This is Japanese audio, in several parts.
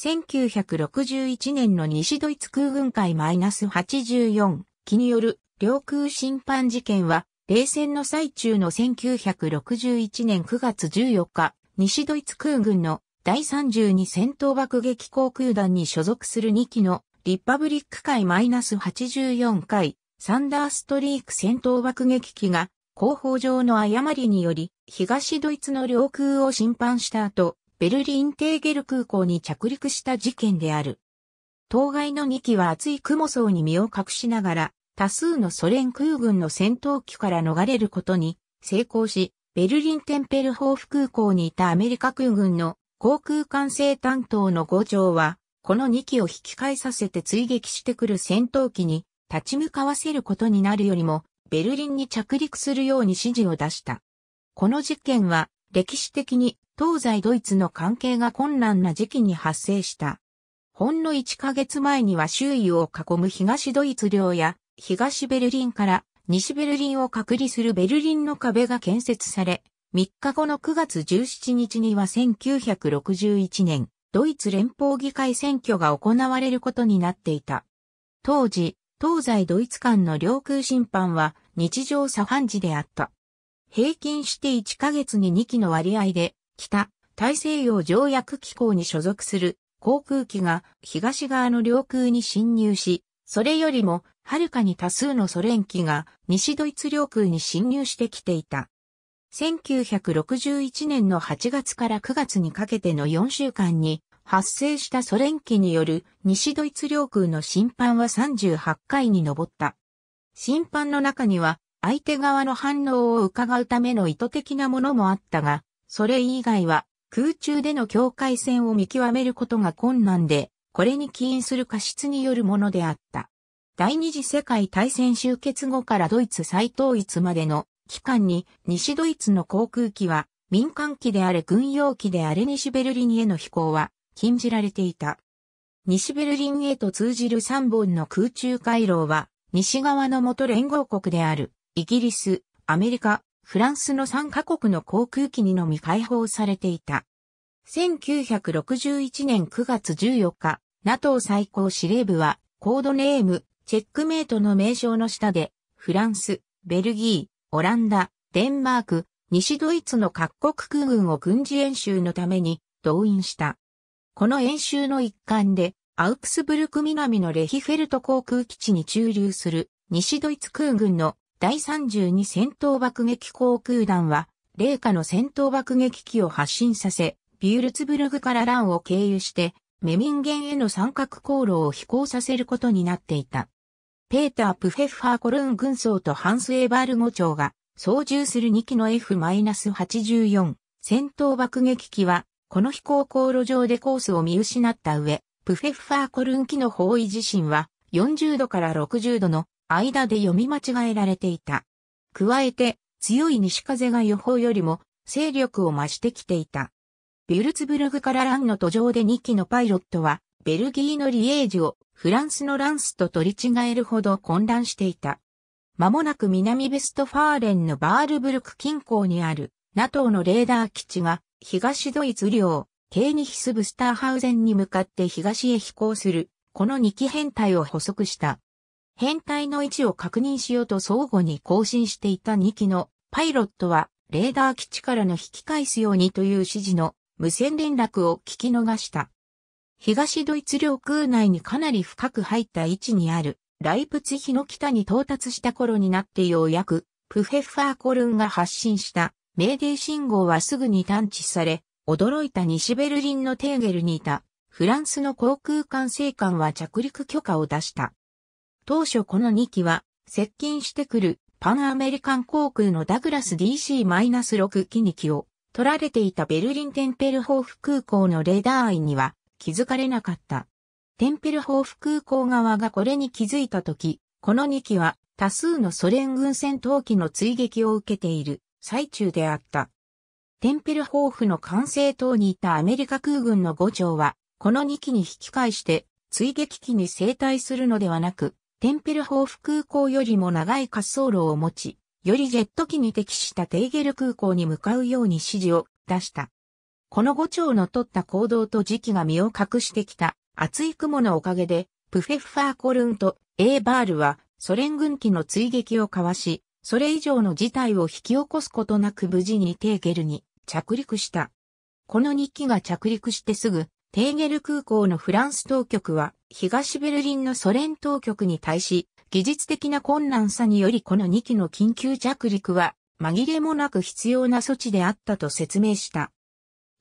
1961年の西ドイツ空軍会 -84 機による領空侵犯事件は、冷戦の最中の1961年9月14日、西ドイツ空軍の第32戦闘爆撃航空団に所属する2機のリッパブリック会 -84 回サンダーストリーク戦闘爆撃機が広報上の誤りにより東ドイツの領空を侵犯した後、ベルリンテーゲル空港に着陸した事件である。当該の2機は厚い雲層に身を隠しながら、多数のソ連空軍の戦闘機から逃れることに成功し、ベルリンテンペルホーフ空港にいたアメリカ空軍の航空管制担当の伍長は、この2機を引き返させて追撃してくる戦闘機に立ち向かわせることになるよりも、ベルリンに着陸するように指示を出した。この事件は、歴史的に東西ドイツの関係が困難な時期に発生した。ほんの1ヶ月前には周囲を囲む東ドイツ領や、東ベルリンから西ベルリンを隔離するベルリンの壁が建設され、3日後の9月17日には1961年、ドイツ連邦議会選挙が行われることになっていた。当時、東西ドイツ間の領空侵犯は日常茶飯事であった。平均して1ヶ月に2機の割合で、北大西洋条約機構に所属する航空機が東側の領空に侵入し、それよりも、はるかに多数のソ連機が西ドイツ領空に侵入してきていた。1961年の8月から9月にかけての4週間に発生したソ連機による西ドイツ領空の侵犯は38回に上った。侵犯の中には相手側の反応を伺うための意図的なものもあったが、それ以外は空中での境界線を見極めることが困難で、これに起因する過失によるものであった。第二次世界大戦終結後からドイツ再統一までの期間に西ドイツの航空機は民間機であれ軍用機であれ西ベルリンへの飛行は禁じられていた。西ベルリンへと通じる3本の空中回廊は西側の元連合国であるイギリス、アメリカ、フランスの3カ国の航空機にのみ開放されていた。1961年9月14日、NATO 最高司令部はコードネーム、チェックメイトの名称の下で、フランス、ベルギー、オランダ、デンマーク、西ドイツの各国空軍を軍事演習のために動員した。この演習の一環で、アウクスブルク南のレヒフェルト航空基地に駐留する西ドイツ空軍の第32戦闘爆撃航空団は、0架の戦闘爆撃機を発進させ、ビュルツブルグからランを経由して、メミンゲンへの三角航路を飛行させることになっていた。ペーター・プフェッファー・コルン軍曹とハンス・エーバール伍長が操縦する2機の F-84 戦闘爆撃機は、この飛行航路上でコースを見失った上、プフェッファー・コルン機の方位自身は40度から60度の間で読み間違えられていた。加えて、強い西風が予報よりも勢力を増してきていた。ビュルツブルグからランの途上で2機のパイロットは、ベルギーのリエージュをフランスのランスと取り違えるほど混乱していた。間もなく南ベストファーレンのバールブルク近郊にある NATO のレーダー基地が東ドイツ領、ケーニヒスブスターハウゼンに向かって東へ飛行する、この2機編隊を捕捉した。編隊の位置を確認しようと相互に交信していた2機のパイロットは、レーダー基地からの引き返すようにという指示の無線連絡を聞き逃した。東ドイツ領空内にかなり深く入った位置にあるライプツヒの北に到達した頃になってようやくプフェッファー・コルンが発信したメーデー信号はすぐに探知され、驚いた西ベルリンのテーゲルにいたフランスの航空管制官は着陸許可を出した。当初この2機は接近してくるパンアメリカン航空のダグラス DC-6 機2機を取られていたベルリンテンペルホーフ空港のレーダー愛には気づかれなかった。テンペルホーフ空港側がこれに気づいたとき、この2機は多数のソ連軍戦闘機の追撃を受けている最中であった。テンペルホーフの管制塔にいたアメリカ空軍の伍長は、この2機に引き返して追撃機に正対するのではなく、テンペルホーフ空港よりも長い滑走路を持ち、よりジェット機に適したテーゲル空港に向かうように指示を出した。この伍長の取った行動と時期が身を隠してきた厚い雲のおかげで、プフェッファー・コルンとエーバールはソ連軍機の追撃をかわし、それ以上の事態を引き起こすことなく無事にテーゲルに着陸した。この2機が着陸してすぐ、テーゲル空港のフランス当局は東ベルリンのソ連当局に対し、技術的な困難さによりこの2機の緊急着陸は紛れもなく必要な措置であったと説明した。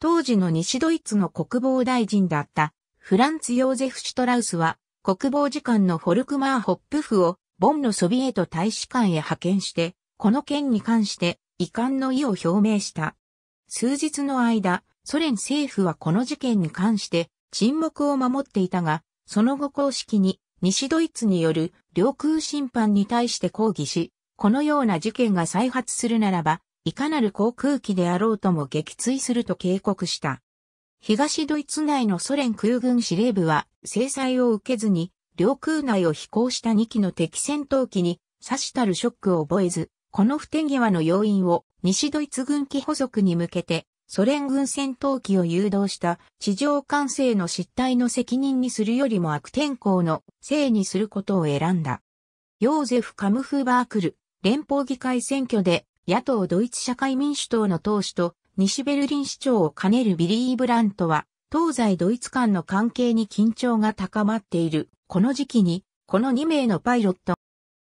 当時の西ドイツの国防大臣だったフランツ・ヨーゼフ・シュトラウスは国防次官のフォルクマー・ホップフをボンのソビエト大使館へ派遣して、この件に関して遺憾の意を表明した。数日の間、ソ連政府はこの事件に関して沈黙を守っていたが、その後公式に西ドイツによる領空侵犯に対して抗議し、このような事件が再発するならば、いかなる航空機であろうとも撃墜すると警告した。東ドイツ内のソ連空軍司令部は制裁を受けずに、領空内を飛行した2機の敵戦闘機にさしたるショックを覚えず、この不手際の要因を西ドイツ軍機捕捉に向けて、ソ連軍戦闘機を誘導した地上管制の失態の責任にするよりも悪天候のせいにすることを選んだ。ヨーゼフ・カムフバークル、連邦議会選挙で野党ドイツ社会民主党の党首と西ベルリン市長を兼ねるビリー・ブラントは、東西ドイツ間の関係に緊張が高まっている。この時期に、この2名のパイロット、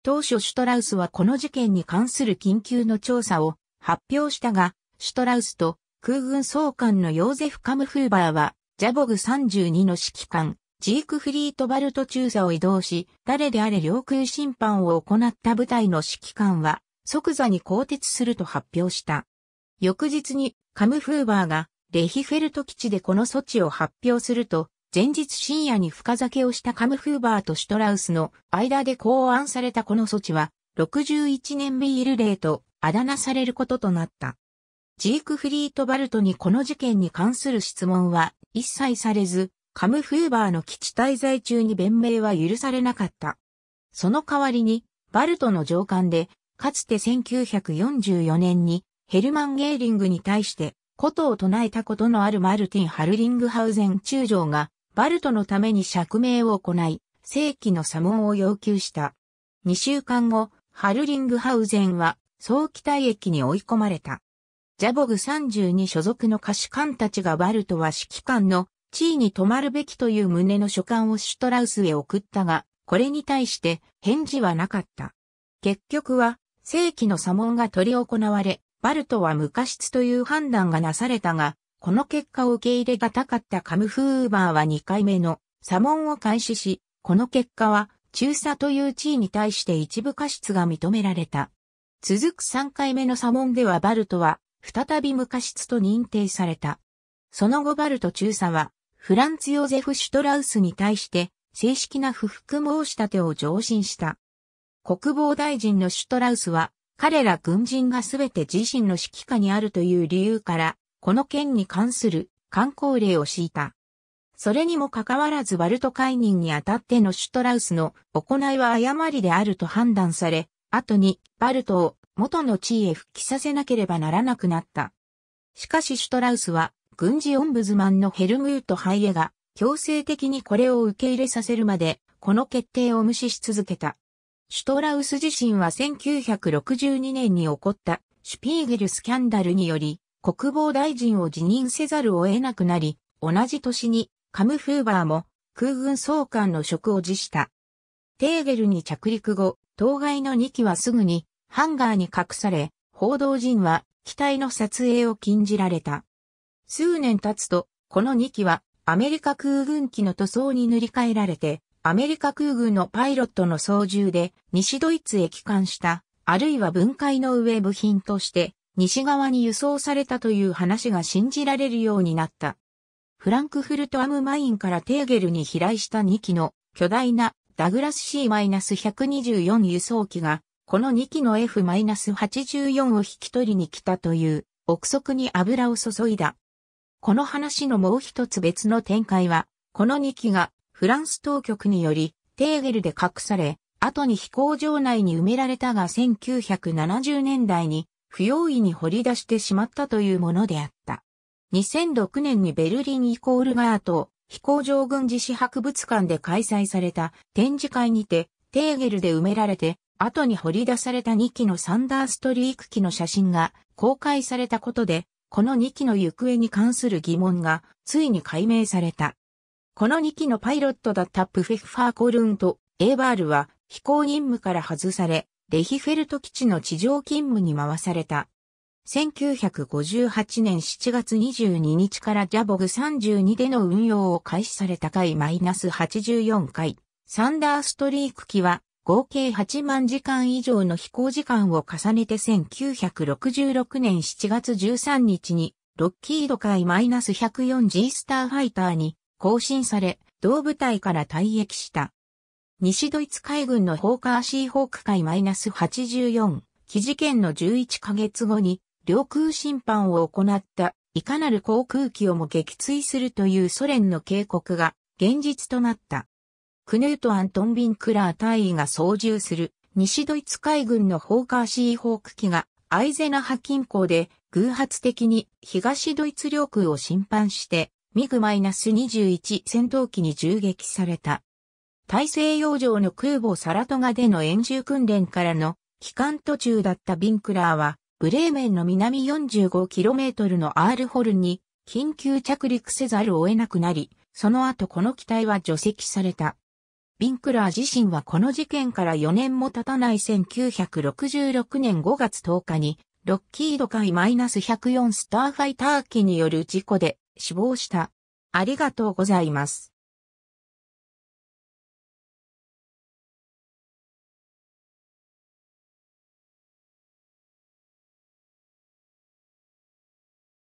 当初シュトラウスはこの事件に関する緊急の調査を発表したが、シュトラウスと、空軍総監のヨーゼフ・カムフーバーは、ジャボグ32の指揮官、ジークフリート・バルト中佐を移動し、誰であれ領空侵犯を行った部隊の指揮官は、即座に更迭すると発表した。翌日に、カムフーバーが、レヒフェルト基地でこの措置を発表すると、前日深夜に深酒をしたカムフーバーとシュトラウスの間で考案されたこの措置は、61年ビール令とあだ名されることとなった。ジークフリート・バルトにこの事件に関する質問は一切されず、カムフーバーの基地滞在中に弁明は許されなかった。その代わりに、バルトの上官で、かつて1944年にヘルマン・ゲーリングに対して、ことを唱えたことのあるマルティン・ハルリングハウゼン中将が、バルトのために釈明を行い、正規の査問を要求した。2週間後、ハルリングハウゼンは早期退役に追い込まれた。ジャボグ32所属の下士官たちがバルトは指揮官の地位に留まるべきという旨の書簡をシュトラウスへ送ったが、これに対して返事はなかった。結局は正規の査問が執り行われ、バルトは無過失という判断がなされたが、この結果を受け入れがたかったカムフーバーは2回目の査問を開始し、この結果は中佐という地位に対して一部過失が認められた。続く3回目の査問ではバルトは、再び無過失と認定された。その後バルト中佐は、フランツ・ヨーゼフ・シュトラウスに対して、正式な不服申し立てを上申した。国防大臣のシュトラウスは、彼ら軍人がすべて自身の指揮下にあるという理由から、この件に関する慣行令を敷いた。それにもかかわらずバルト解任にあたってのシュトラウスの行いは誤りであると判断され、後にバルトを元の地位へ復帰させなければならなくなった。しかしシュトラウスは軍事オンブズマンのヘルムート・ハイエが強制的にこれを受け入れさせるまでこの決定を無視し続けた。シュトラウス自身は1962年に起こったシュピーゲルスキャンダルにより国防大臣を辞任せざるを得なくなり、同じ年にカムフーバーも空軍総監の職を辞した。テーゲルに着陸後、当該の2機はすぐにハンガーに隠され、報道陣は機体の撮影を禁じられた。数年経つと、この2機はアメリカ空軍機の塗装に塗り替えられて、アメリカ空軍のパイロットの操縦で西ドイツへ帰還した、あるいは分解の上部品として西側に輸送されたという話が信じられるようになった。フランクフルト・アム・マインからテーゲルに飛来した2機の巨大なダグラス C-124 輸送機が、この2機の F-84 を引き取りに来たという、憶測に油を注いだ。この話のもう一つ別の展開は、この2機がフランス当局によりテーゲルで隠され、後に飛行場内に埋められたが1970年代に不用意に掘り出してしまったというものであった。2006年にベルリン=ガート飛行場軍事史博物館で開催された展示会にて、テーゲルで埋められて、後に掘り出された2機のサンダーストリーク機の写真が公開されたことで、この2機の行方に関する疑問がついに解明された。この2機のパイロットだったプフェッファー・コルンとエーバールは飛行任務から外され、レヒフェルト基地の地上勤務に回された。1958年7月22日からジャボグ32での運用を開始された回 -84 回。サンダーストリーク機は合計8万時間以上の飛行時間を重ねて1966年7月13日にロッキード回 -104G スターファイターに更新され、同部隊から退役した。西ドイツ海軍のホーカーシーホーク回 -84 機事件の11ヶ月後に領空侵犯を行ったいかなる航空機をも撃墜するというソ連の警告が現実となった。クヌート・アントン・ビンクラー大尉が操縦する西ドイツ海軍のホーカーシーホーク機がアイゼナハ近郊で偶発的に東ドイツ領空を侵犯してミグ -21 戦闘機に銃撃された。大西洋上の空母サラトガでの演習訓練からの期間途中だったビンクラーはブレーメンの南 45km のアールホルンに緊急着陸せざるを得なくなり、その後この機体は除籍された。ビンクラー自身はこの事件から4年も経たない1966年5月10日に、ロッキード回 -104 スターファイター機による事故で死亡した。ありがとうございます。